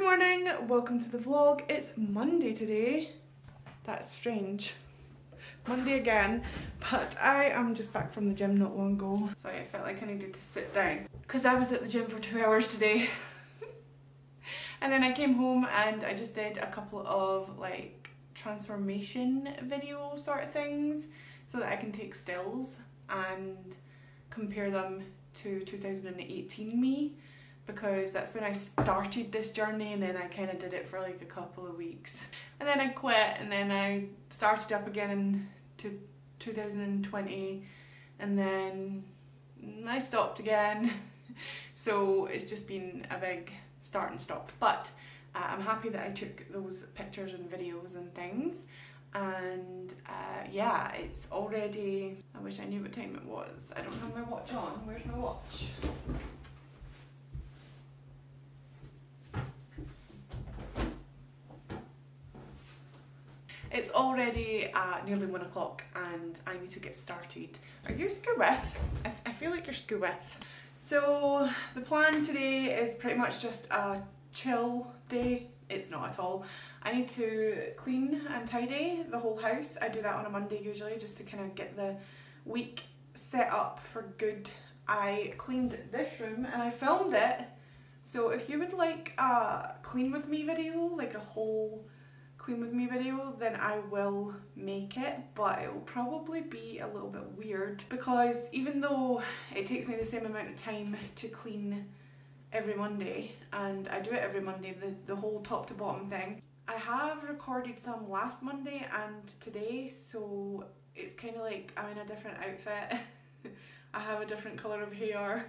Good morning, welcome to the vlog. It's Monday today. That's strange. Monday again, but I am just back from the gym not long ago. Sorry, I felt like I needed to sit down because I was at the gym for 2 hours today. And then I came home and I just did a couple of like transformation video sort of things so that I can take stills and compare them to 2018 me, because that's when I started this journey, and then I kind of did it for like a couple of weeks and then I quit, and then I started up again in 2020 and then I stopped again. So it's just been a big start and stop, but I'm happy that I took those pictures and videos and things, and yeah, it's already, I wish I knew what time it was. I don't have my watch on. Where's my watch? It's already nearly 1 o'clock and I need to get started. Are you skew-whiff? I feel like you're skew-whiff. So the plan today is pretty much just a chill day. It's not at all. I need to clean and tidy the whole house. I do that on a Monday usually, just to kind of get the week set up for good. I cleaned this room and I filmed it. So if you would like a clean with me video, like a whole clean with me video, then I will make it, but it will probably be a little bit weird because even though it takes me the same amount of time to clean every Monday, and I do it every Monday, the whole top to bottom thing, I have recorded some last Monday and today, so it's kind of like I'm in a different outfit. I have a different colour of hair.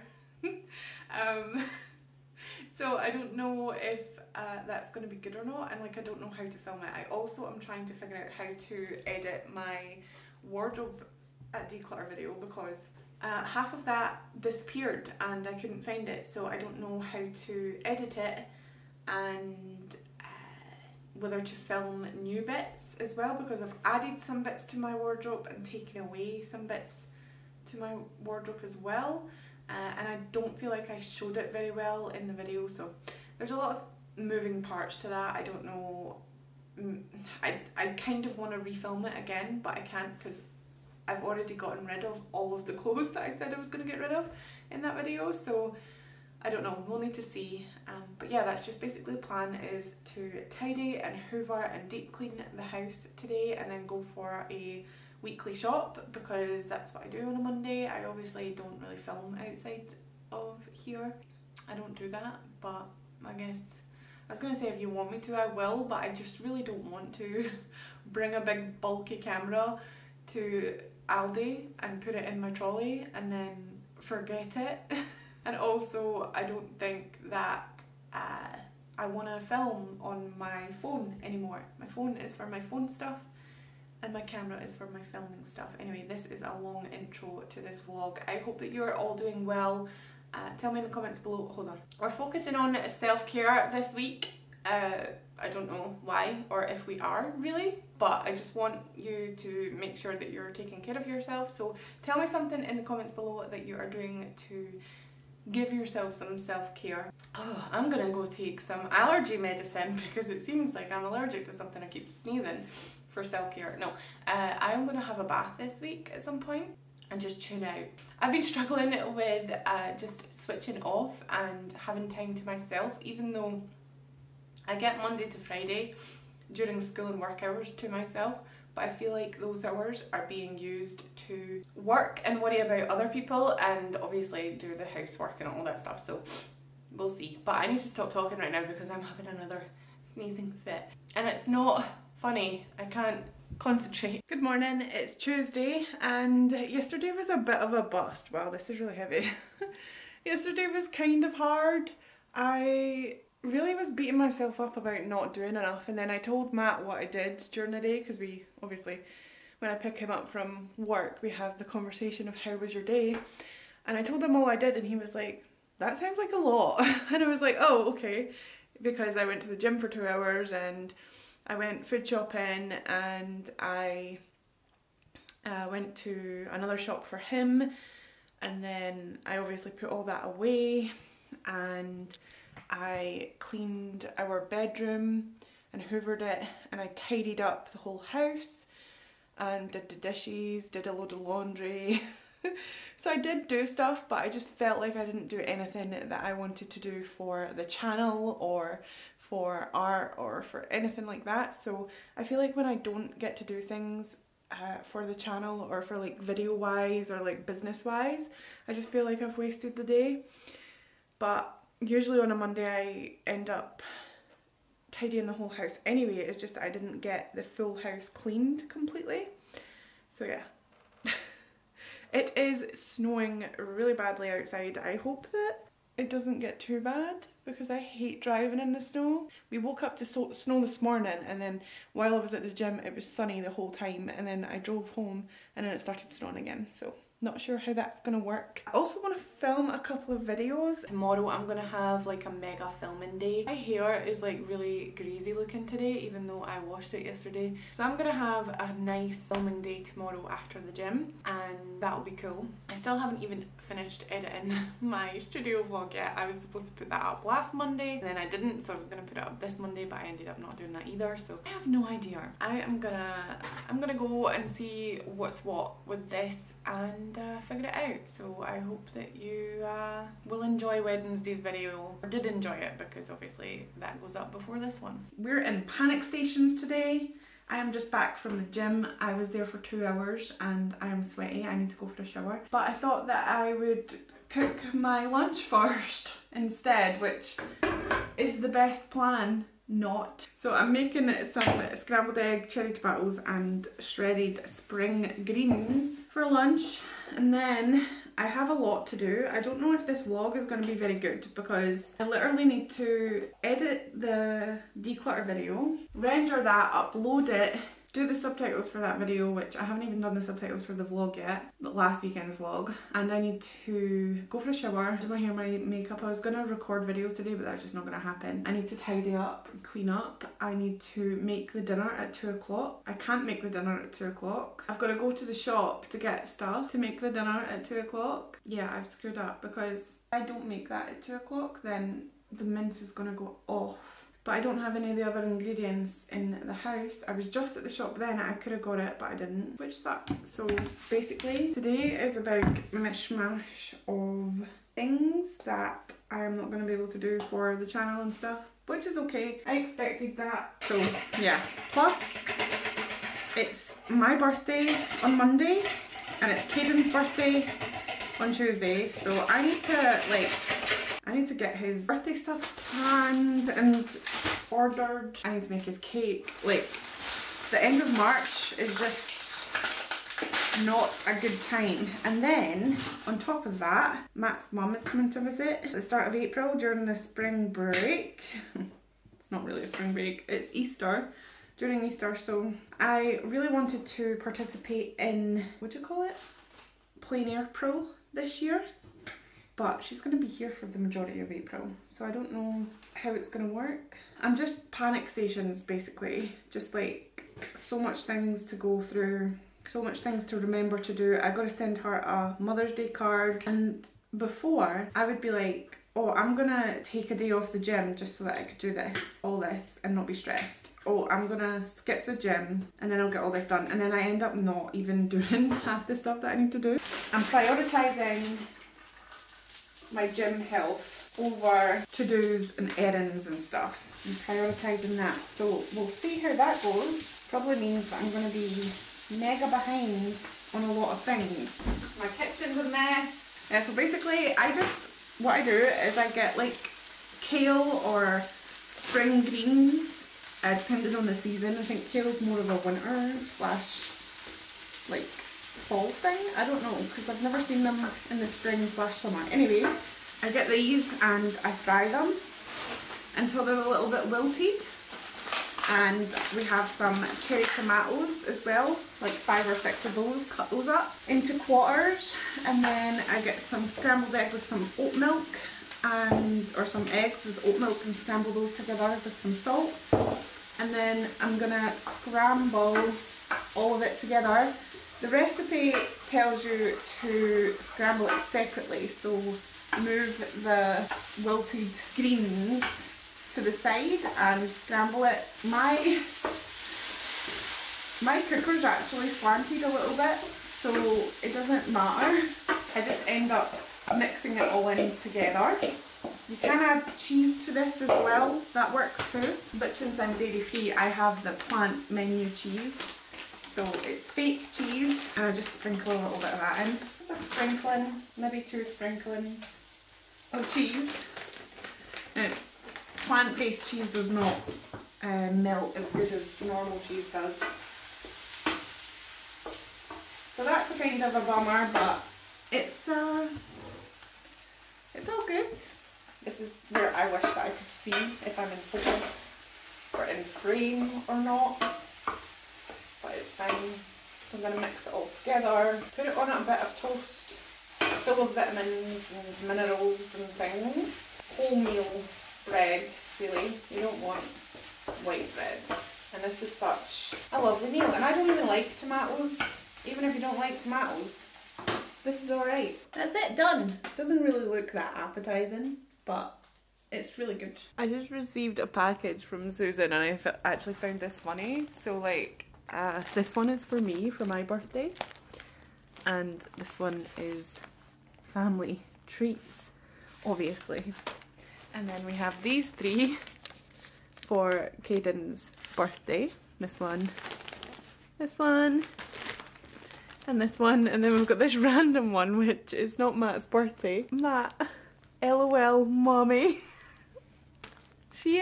So I don't know if that's going to be good or not, and like I don't know how to film it. I also am trying to figure out how to edit my wardrobe at declutter video, because half of that disappeared and I couldn't find it, so I don't know how to edit it, and whether to film new bits as well, because I've added some bits to my wardrobe and taken away some bits to my wardrobe as well. And I don't feel like I showed it very well in the video, so there's a lot of moving parts to that. I don't know, I kind of want to refilm it again, but I can't because I've already gotten rid of all of the clothes that I said I was going to get rid of in that video, so I don't know, we'll need to see. But yeah, that's just basically the plan, is to tidy and hoover and deep clean the house today, and then go for a weekly shop, because that's what I do on a Monday. I obviously don't really film outside of here. I don't do that, but I guess, I was going to say if you want me to I will, but I just really don't want to bring a big bulky camera to Aldi and put it in my trolley and then forget it. And also I don't think that I want to film on my phone anymore. My phone is for my phone stuff and my camera is for my filming stuff. Anyway, this is a long intro to this vlog. I hope that you're all doing well. Tell me in the comments below. Hold on. We're focusing on self-care this week. I don't know why or if we are really, but I just want you to make sure that you're taking care of yourself. So tell me something in the comments below that you are doing to give yourself some self-care. Oh, I'm gonna go take some allergy medicine because it seems like I'm allergic to something. I keep sneezing. For self-care, no. I'm gonna have a bath this week at some point and just tune out. I've been struggling with just switching off and having time to myself, even though I get Monday to Friday during school and work hours to myself, but I feel like those hours are being used to work and worry about other people and obviously do the housework and all that stuff, so we'll see. But I need to stop talking right now because I'm having another sneezing fit and it's not funny, I can't concentrate. Good morning, it's Tuesday and yesterday was a bit of a bust. Wow, this is really heavy. Yesterday was kind of hard. I really was beating myself up about not doing enough, and then I told Matt what I did during the day, because we obviously, when I pick him up from work, we have the conversation of how was your day, and I told him all I did and he was like, that sounds like a lot. And I was like, oh okay, because I went to the gym for 2 hours and I went food shopping and I went to another shop for him, and then I obviously put all that away and I cleaned our bedroom and hoovered it, and I tidied up the whole house and did the dishes, did a load of laundry. So I did do stuff, but I just felt like I didn't do anything that I wanted to do for the channel or for art or for anything like that. So I feel like when I don't get to do things for the channel or for like video wise or like business wise, I just feel like I've wasted the day. But usually on a Monday I end up tidying the whole house anyway. It's just I didn't get the full house cleaned completely. So yeah. It is snowing really badly outside. I hope that it doesn't get too bad because I hate driving in the snow. We woke up to snow this morning, and then while I was at the gym it was sunny the whole time, and then I drove home and then it started snowing again, so not sure how that's gonna work. I also want to film a couple of videos. Tomorrow I'm gonna have like a mega filming day. My hair is like really greasy looking today even though I washed it yesterday. So I'm gonna have a nice filming day tomorrow after the gym, and that'll be cool. I still haven't even finished editing my studio vlog yet. I was supposed to put that up last Monday and then I didn't, so I was gonna put it up this Monday but I ended up not doing that either, so I have no idea. I'm gonna go and see what's what with this and figure it out. So I hope that you will enjoy Wednesday's video, or did enjoy it, because obviously that goes up before this one. We're in panic stations today. I am just back from the gym. I was there for 2 hours and I am sweaty. I need to go for a shower, but I thought that I would cook my lunch first instead, which is the best plan. Not. So I'm making some scrambled egg, cherry tomatoes and shredded spring greens for lunch, and then I have a lot to do. I don't know if this vlog is going to be very good because I literally need to edit the declutter video, render that, upload it, do the subtitles for that video, which I haven't even done the subtitles for the vlog yet, but last weekend's vlog, and I need to go for a shower, do my hair, my makeup. I was gonna record videos today but that's just not gonna happen. I need to tidy up and clean up. I need to make the dinner at 2 o'clock. I can't make the dinner at 2 o'clock. I've gotta go to the shop to get stuff to make the dinner at 2 o'clock. Yeah, I've screwed up because if I don't make that at 2 o'clock then the mince is gonna go off. But I don't have any of the other ingredients in the house. I was just at the shop then, I could have got it but I didn't, which sucks. So basically today is a big mishmash of things that I'm not going to be able to do for the channel and stuff, which is okay. I expected that, so yeah. Plus it's my birthday on Monday and it's Caden's birthday on Tuesday, so I need to like get his birthday stuff planned and ordered. I need to make his cake. Like, the end of March is just not a good time. And then, on top of that, Matt's mum is coming to visit at the start of April during the spring break. It's not really a spring break, it's Easter. During Easter, so I really wanted to participate in, what do you call it? Plein Air Pro this year. But she's going to be here for the majority of April, so I don't know how it's going to work. I'm just panic stations basically, just like so much things to go through, so much things to remember to do. I got to send her a Mother's Day card, and before I would be like, oh, I'm gonna take a day off the gym just so that I could do this, all this, and not be stressed. Oh, I'm gonna skip the gym and then I'll get all this done, and then I end up not even doing half the stuff that I need to do. I'm prioritising my gym health over to-dos and errands and stuff. I'm prioritising that, so we'll see how that goes. Probably means that I'm going to be mega behind on a lot of things. My kitchen's a mess. Yeah, so basically I just, what I do is I get like kale or spring greens, depending on the season. I think kale's more of a winter / like fall thing, I don't know, because I've never seen them in the spring / summer. Anyway, I get these and I fry them until they're a little bit wilted, and we have some cherry tomatoes as well, like 5 or 6 of those, cut those up into quarters, and then I get some scrambled egg with some oat milk, and or some eggs with oat milk, and scramble those together with some salt, and then I'm gonna scramble all of it together. The recipe tells you to scramble it separately, so move the wilted greens to the side and scramble it. My cooker's actually slanted a little bit, so it doesn't matter. I just end up mixing it all in together. You can add cheese to this as well, that works too. But since I'm dairy free, I have the plant menu cheese. So it's fake cheese, and I just sprinkle a little bit of that in. Just a sprinkling, maybe two sprinklings of cheese. Now, plant-based cheese does not melt as good as normal cheese does. So that's kind of a bummer, but it's all good. This is where I wish that I could see if I'm in focus or in frame or not, but it's fine. So I'm going to mix it all together, put it on a bit of toast, full of vitamins and minerals and things. Wholemeal bread, really. You don't want white bread. And this is such a lovely meal. And I don't even like tomatoes. Even if you don't like tomatoes, this is alright. That's it, done. Doesn't really look that appetising, but it's really good. I just received a package from Susan and I actually found this funny. So like, this one is for me, for my birthday. And this one is family treats, obviously. And then we have these three for Caden's birthday. This one, and this one, and then we've got this random one which is not Matt's birthday. Matt, LOL mommy. She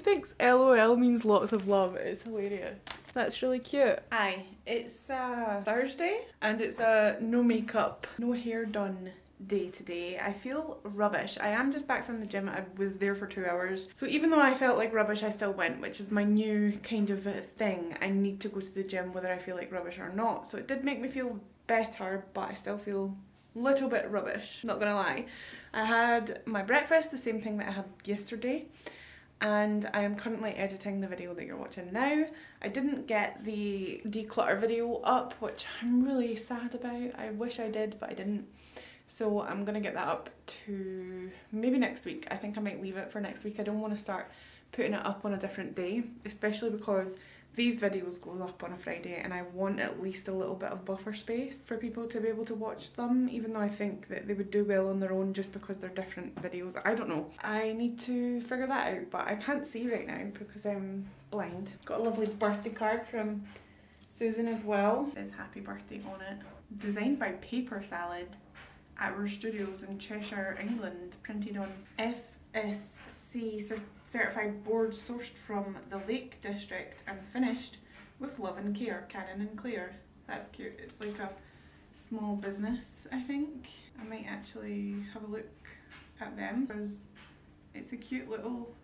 thinks LOL means lots of love. It's hilarious. That's really cute. Aye, it's Thursday and it's a no makeup, no hair done day today. I feel rubbish. I am just back from the gym. I was there for 2 hours. So even though I felt like rubbish, I still went, which is my new kind of thing. I need to go to the gym whether I feel like rubbish or not. So it did make me feel better, but I still feel a little bit rubbish, not gonna lie. I had my breakfast, the same thing that I had yesterday, and I am currently editing the video that you're watching now. I didn't get the declutter video up, which I'm really sad about. I wish I did, but I didn't. So I'm going to get that up to maybe next week. I think I might leave it for next week. I don't want to start putting it up on a different day, especially because these videos go up on a Friday and I want at least a little bit of buffer space for people to be able to watch them, even though I think that they would do well on their own just because they're different videos. I don't know. I need to figure that out, but I can't see right now because I'm blind. Got a lovely birthday card from Susan as well. It says happy birthday on it. Designed by Paper Salad at Roost Studios in Cheshire, England, printed on FSC certified board, sourced from the Lake District and finished with love and care, Karen and Claire. That's cute. It's like a small business, I think. I might actually have a look at them because it's a cute little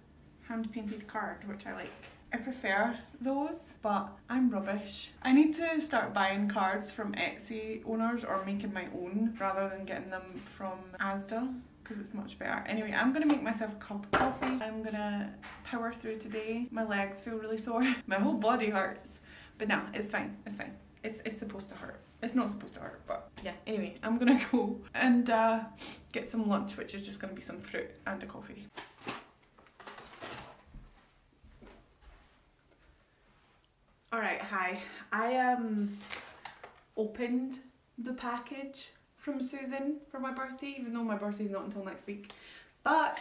hand-painted card, which I like. I prefer those, but I'm rubbish. I need to start buying cards from Etsy owners or making my own rather than getting them from Asda because it's much better. Anyway, I'm gonna make myself a cup of coffee. I'm gonna power through today. My legs feel really sore. My whole body hurts, but no, it's fine, it's fine. It's supposed to hurt. It's not supposed to hurt, but yeah. Anyway, I'm gonna go and get some lunch, which is just gonna be some fruit and a coffee. Alright, hi. I opened the package from Susan for my birthday, even though my birthday's not until next week. But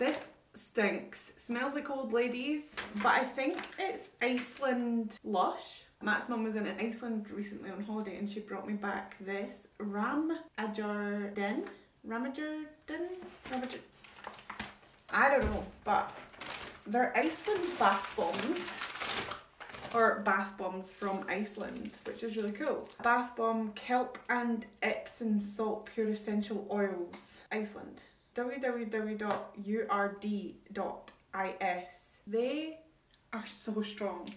this stinks. Smells like old ladies, but I think it's Iceland Lush. Matt's mum was in Iceland recently on holiday and she brought me back this Ramajardin? Ramajardin? I don't know, but they're Iceland bath bombs. Or bath bombs from Iceland, which is really cool. Bath bomb, kelp and Epsom salt pure essential oils, Iceland. www.urd.is. They are so strong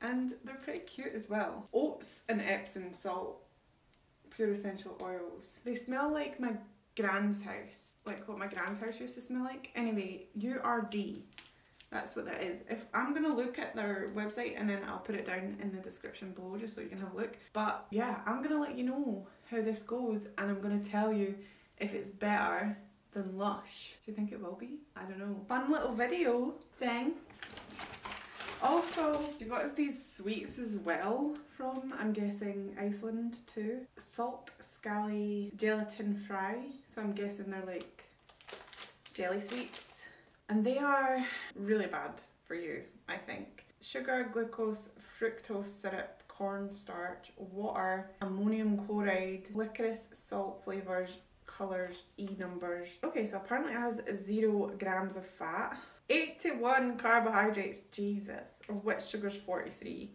and they're pretty cute as well. Oats and Epsom salt pure essential oils. They smell like my gran's house, like what my gran's house used to smell like. Anyway, URD. That's what that is. If I'm going to look at their website and then I'll put it down in the description below just so you can have a look. But yeah, I'm going to let you know how this goes and I'm going to tell you if it's better than Lush. Do you think it will be? I don't know. Fun little video thing. Also, she got us these sweets as well from, I'm guessing, Iceland too. Salt scally gelatin fry. So I'm guessing they're like jelly sweets. And they are really bad for you, I think. Sugar, glucose, fructose syrup, cornstarch, water, ammonium chloride, licorice, salt flavours, colours, E numbers. Okay, so apparently it has 0 grams of fat, 81 carbohydrates, Jesus, of which sugar's 43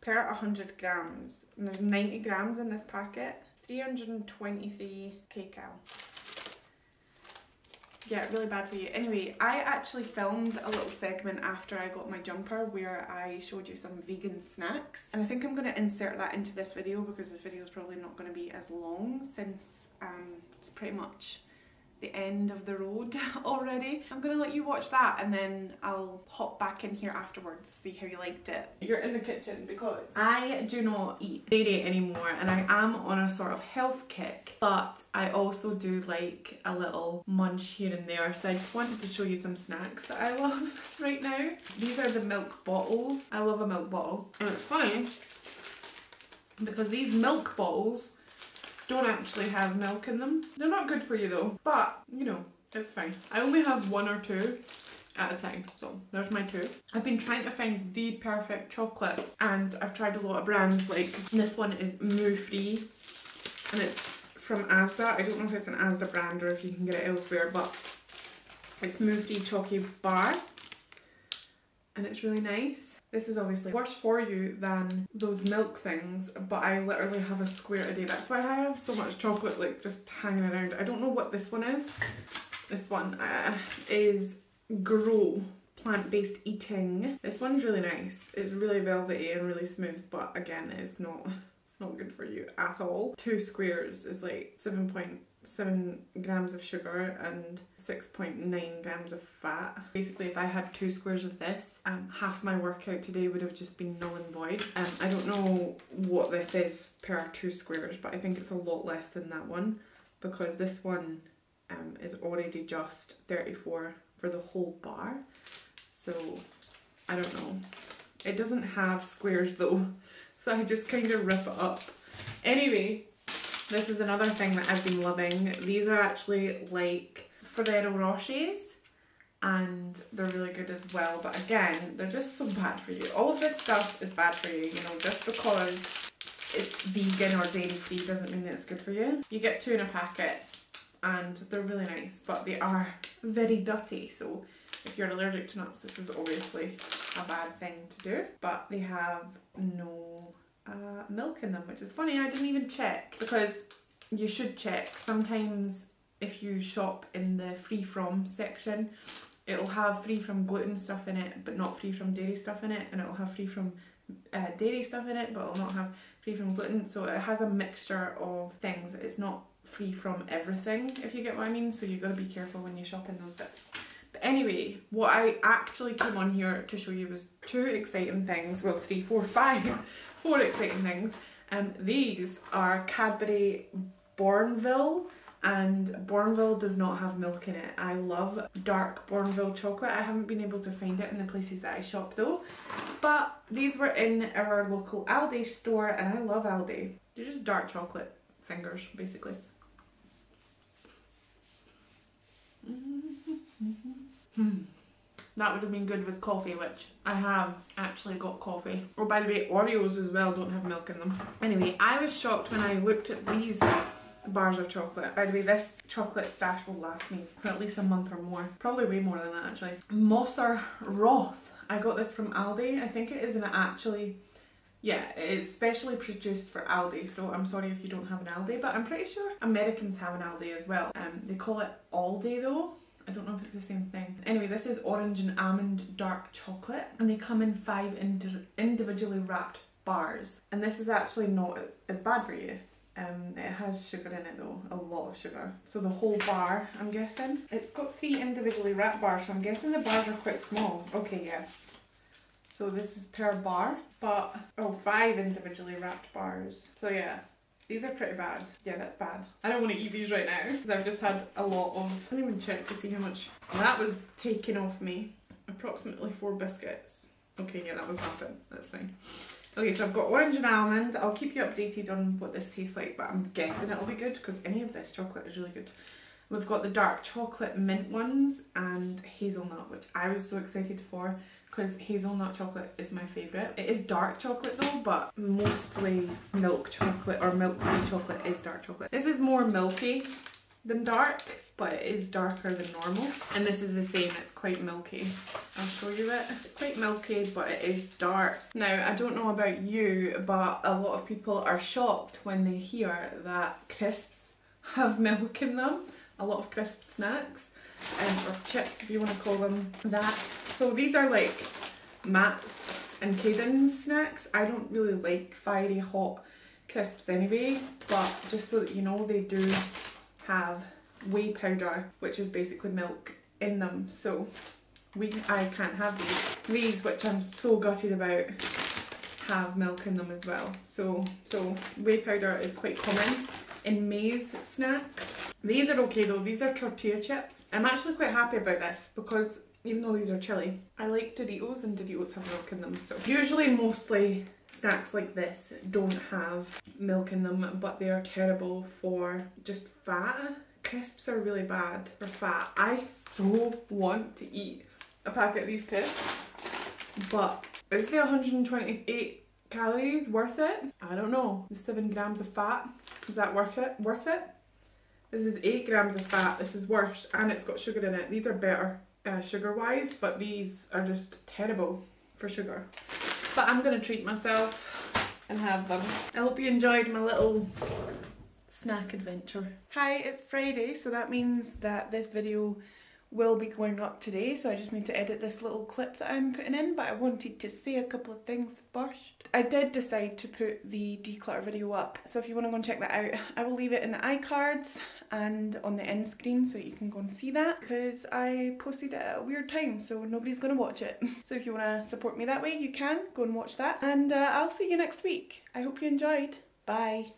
per 100 grams. And there's 90 grams in this packet, 323 kcal. Yeah, really bad for you. Anyway, I actually filmed a little segment after I got my jumper where I showed you some vegan snacks, and I think I'm going to insert that into this video because this video is probably not going to be as long since it's pretty much the end of the road already. I'm going to let you watch that and then I'll hop back in here afterwards, see how you liked it. You're in the kitchen because I do not eat dairy anymore and I am on a sort of health kick, but I also do like a little munch here and there, so I just wanted to show you some snacks that I love right now. These are the milk bottles. I love a milk bottle, and it's funny because these milk bottles don't actually have milk in them. They're not good for you though, but you know, it's fine. I only have one or two at a time, so there's my two. I've been trying to find the perfect chocolate and I've tried a lot of brands, like this one is Moo Free and it's from Asda. I don't know if it's an Asda brand or if you can get it elsewhere, but it's Moo Free Chocolate Bar and it's really nice. This is obviously worse for you than those milk things, but I literally have a square a day. That's why I have so much chocolate, like, just hanging around. I don't know what this one is. This one is Grow, plant-based eating. This one's really nice. It's really velvety and really smooth, but again, it's not good for you at all. 2 squares is like 7.7 grams of sugar and 6.9 grams of fat. Basically, if I had 2 squares of this, half my workout today would have just been null and void. I don't know what this is per 2 squares, but I think it's a lot less than that one because this one is already just 34 for the whole bar. So I don't know. It doesn't have squares though, so I just kind of rip it up. Anyway, this is another thing that I've been loving. These are actually like Ferrero Rochers and they're really good as well, but again, they're just so bad for you. All of this stuff is bad for you, you know, just because it's vegan or dairy free doesn't mean that it's good for you. You get 2 in a packet and they're really nice, but they are very dirty, so if you're allergic to nuts, this is obviously a bad thing to do. But they have no milk in them, which is funny. I didn't even check because you should check. Sometimes if you shop in the free from section, it'll have free from gluten stuff in it but not free from dairy stuff in it, and it'll have free from dairy stuff in it but it'll not have free from gluten, so it has a mixture of things. It's not free from everything, if you get what I mean, so you've got to be careful when you shop in those bits. Anyway, what I actually came on here to show you was 2 exciting things, well 4 exciting things. These are Cadbury Bourneville, and Bourneville does not have milk in it. I love dark Bourneville chocolate. I haven't been able to find it in the places that I shop though, but these were in our local Aldi store and I love Aldi. They're just dark chocolate fingers basically. That would have been good with coffee, which I have actually got coffee. Oh, by the way, Oreos as well don't have milk in them. Anyway, I was shocked when I looked at these bars of chocolate. By the way, this chocolate stash will last me for at least a month or more. Probably way more than that, actually. Mosser Roth. I got this from Aldi. I think it is an actually... yeah, it is specially produced for Aldi, so I'm sorry if you don't have an Aldi, but I'm pretty sure Americans have an Aldi as well. They call it Aldi though. I don't know if it's the same thing. Anyway, this is orange and almond dark chocolate, and they come in 5 individually wrapped bars. And this is actually not as bad for you. It has sugar in it though, a lot of sugar. So the whole bar, I'm guessing. It's got 3 individually wrapped bars, so I'm guessing the bars are quite small. Okay, yeah. So this is per bar, but, oh, 5 individually wrapped bars. So yeah, These are pretty bad. Yeah, that's bad. I don't want to eat these right now because I've just had a lot of... I didn't even check to see how much... Well, that was taken off me. Approximately 4 biscuits. Okay, yeah, that was nothing. That's fine. Okay, so I've got orange and almond. I'll keep you updated on what this tastes like, but I'm guessing it'll be good because any of this chocolate is really good. We've got the dark chocolate mint ones and hazelnut, which I was so excited for because hazelnut chocolate is my favourite. It is dark chocolate though, but mostly milk chocolate or milk-free chocolate is dark chocolate. This is more milky than dark, but it is darker than normal. And this is the same, it's quite milky. I'll show you it. It's quite milky, but it is dark. Now, I don't know about you, but a lot of people are shocked when they hear that crisps have milk in them. A lot of crisp snacks, or chips if you want to call them that. So these are like Matt's and Caden's snacks. I don't really like fiery hot crisps anyway, but just so that you know, they do have whey powder, which is basically milk, in them. So I can't have these. These, which I'm so gutted about, have milk in them as well. So whey powder is quite common in maize snacks. These are okay though, these are tortilla chips. I'm actually quite happy about this because even though these are chilly, I like Doritos and Doritos have milk in them. So usually mostly snacks like this don't have milk in them, but they are terrible for just fat. Crisps are really bad for fat. I so want to eat a packet of these crisps, but is the 128 calories worth it? I don't know. The 7 grams of fat, is that worth it? This is 8 grams of fat, this is worse, and it's got sugar in it. These are better sugar-wise, but these are just terrible for sugar. But I'm going to treat myself and have them. I hope you enjoyed my little snack adventure. Hi, it's Friday, so that means that this video will be going up today, so I just need to edit this little clip that I'm putting in, but I wanted to say a couple of things first. I did decide to put the declutter video up, so if you want to go and check that out, I will leave it in the iCards and on the end screen so you can go and see that, because I posted it at a weird time so nobody's going to watch it. So if you want to support me that way, you can go and watch that, and I'll see you next week. I hope you enjoyed. Bye!